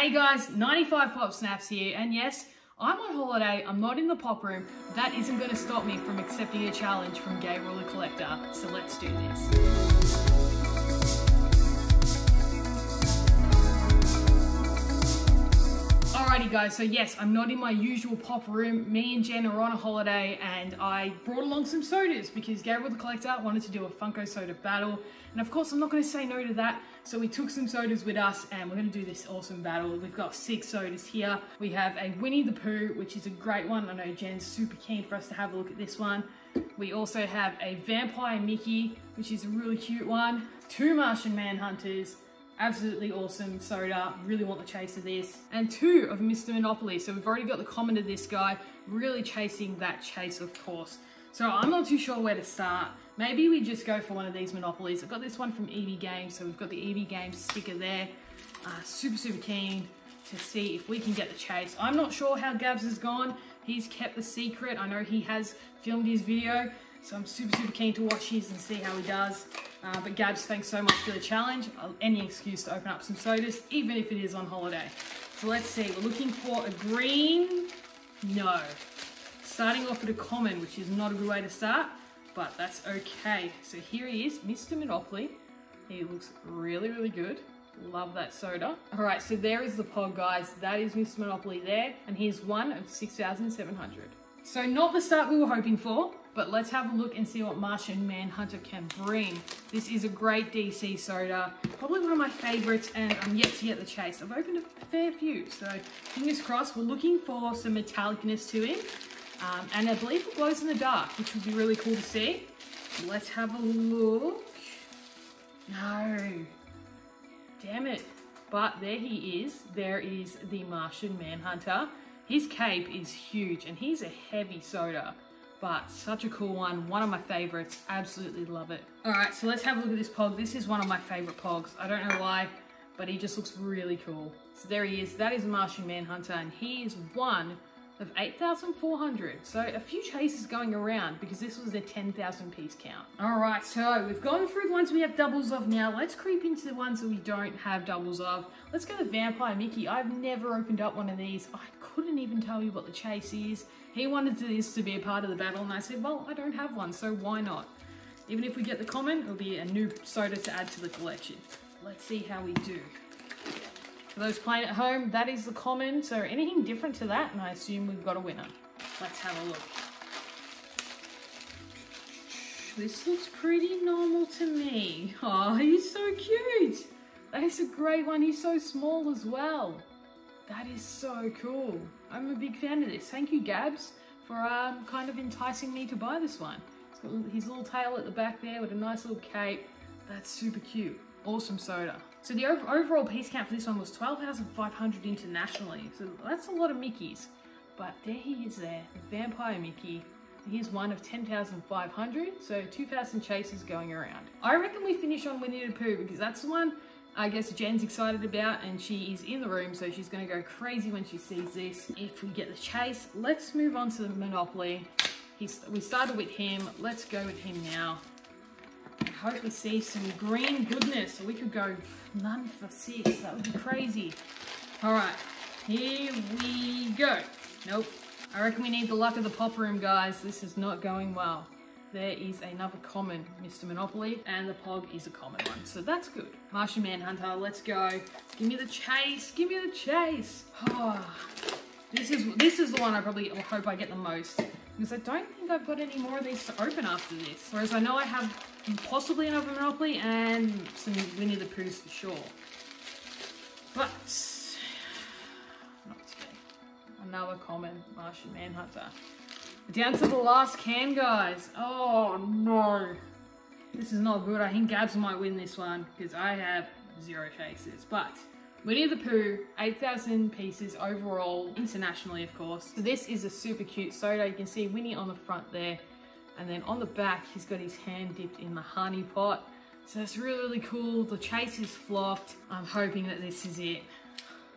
Hey guys, 95 Pop Snaps here, and yes, I'm on holiday, I'm not in the pop room. That isn't going to stop me from accepting a challenge from Gabriel the Collector, so let's do this. Alrighty guys, so yes, I'm not in my usual pop room. Me and Jen are on a holiday and I brought along some sodas because Gabriel the Collector wanted to do a Funko Soda battle. And of course, I'm not going to say no to that. So we took some sodas with us and we're going to do this awesome battle. We've got 6 sodas here. We have a Winnie the Pooh, which is a great one. I know Jen's super keen for us to have a look at this one. We also have a Vampire Mickey, which is a really cute one. 2 Martian Manhunters. Absolutely awesome soda, really want the chase of this. And 2 of Mr. Monopoly, so we've already got the comment of this guy, really chasing that chase of course. So I'm not too sure where to start. Maybe we just go for one of these Monopolies. I've got this one from EB Games, so we've got the EB Games sticker there. Super keen to see if we can get the chase. I'm not sure how Gabs has gone, he's kept the secret. I know he has filmed his video, so I'm super keen to watch his and see how he does. But Gabs, thanks so much for the challenge. Any excuse to open up some sodas, even if it is on holiday. So let's see, we're looking for a green, no. Starting off with a common, which is not a good way to start, but that's okay. So here he is, Mr. Monopoly. He looks really good. Love that soda. All right, so there is the pod, guys. That is Mr. Monopoly there, and he's one of 6,700. So not the start we were hoping for, but let's have a look and see what Martian Manhunter can bring. This is a great DC soda, probably one of my favorites, and I'm yet to get the chase. I've opened a fair few, so fingers crossed. We're looking for some metallicness to it, and I believe it glows in the dark, which would be really cool to see. Let's have a look. No, damn it. But there he is. There is the Martian Manhunter. His cape is huge, and he's a heavy soda. But such a cool one, one of my favorites, absolutely love it. All right, so let's have a look at this pog. This is one of my favorite pogs. I don't know why, but he just looks really cool. So there he is, that is Martian Manhunter, and he is one of 8,400. So a few chases going around because this was a 10,000 piece count. All right, so we've gone through the ones we have doubles of now. Let's creep into the ones that we don't have doubles of. Let's go to Vampire Mickey. I've never opened up one of these. I couldn't even tell you what the chase is. He wanted this to be a part of the battle and I said, well, I don't have one, so why not? Even if we get the comment, it'll be a new soda to add to the collection. Let's see how we do. For those playing at home, that is the common, so anything different to that, and I assume we've got a winner. Let's have a look. This looks pretty normal to me. Oh, he's so cute. That is a great one. He's so small as well. That is so cool. I'm a big fan of this. Thank you, Gabs, for kind of enticing me to buy this one. It's got his little tail at the back there with a nice little cape. That's super cute. Awesome soda. So the overall piece count for this one was 12,500 internationally. So that's a lot of Mickeys. But there he is there, Vampire Mickey. Here's one of 10,500. So 2,000 chases going around. I reckon we finish on Winnie the Pooh because that's the one I guess Jen's excited about and she is in the room. So she's going to go crazy when she sees this. If we get the chase, let's move on to the Monopoly. We started with him. Let's go with him now. Hope we see some green goodness. So we could go none for 6. That would be crazy. All right, here we go. Nope. I reckon we need the luck of the pop room, guys. This is not going well. There is another common, Mr. Monopoly, and the pog is a common one. So that's good. Martian Manhunter, let's go. Give me the chase. Give me the chase. Oh, this is the one I probably hope I get the most. Because I don't think I've got any more of these to open after this. Whereas I know I have possibly another Monopoly and some Winnie the Poohs for sure. But, not today. Another common Martian Manhunter. Down to the last can, guys. Oh no. This is not good. I think Gabs might win this one because I have 0 chases. But Winnie the Pooh, 8,000 pieces overall, internationally of course. So this is a super cute soda. You can see Winnie on the front there, and then on the back he's got his hand dipped in the honey pot. So that's really cool. The chase is flopped. I'm hoping that this is it.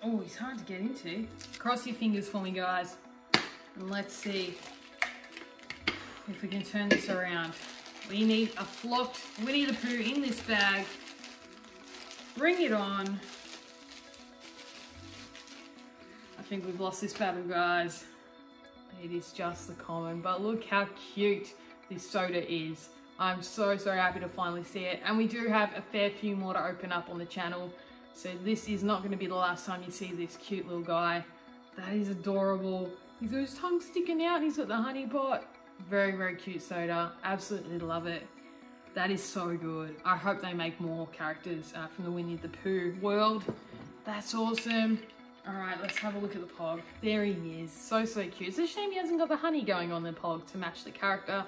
Oh, he's hard to get into. Cross your fingers for me, guys. And let's see if we can turn this around. We need a flopped Winnie the Pooh in this bag. Bring it on. I think we've lost this battle, guys. It is just the common, but look how cute this soda is. I'm so, so happy to finally see it. And we do have a fair few more to open up on the channel. So this is not going to be the last time you see this cute little guy. That is adorable. He's got his tongue sticking out. He's got the honey pot. Very, very cute soda. Absolutely love it. That is so good. I hope they make more characters from the Winnie the Pooh world. That's awesome. All right, let's have a look at the Pog. There he is. So, so cute. It's a shame he hasn't got the honey going on the Pog to match the character,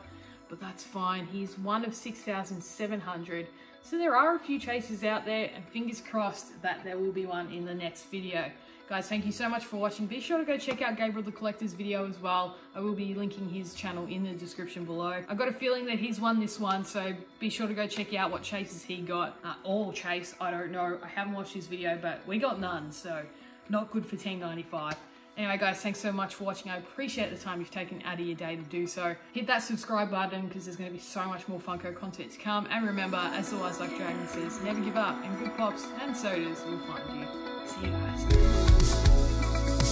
but that's fine. He's one of 6,700. So there are a few chasers out there, and fingers crossed that there will be one in the next video. Guys, thank you so much for watching. Be sure to go check out Gabriel the Collector's video as well. I will be linking his channel in the description below. I've got a feeling that he's won this one, so be sure to go check out what chases he got. All chase, I don't know. I haven't watched his video, but we got none, so not good for Team 95. Anyway, guys, thanks so much for watching. I appreciate the time you've taken out of your day to do so. Hit that subscribe button because there's going to be so much more Funko content to come. And remember, as always, like Dragon says, never give up, and good pops and sodas will find you. See you guys.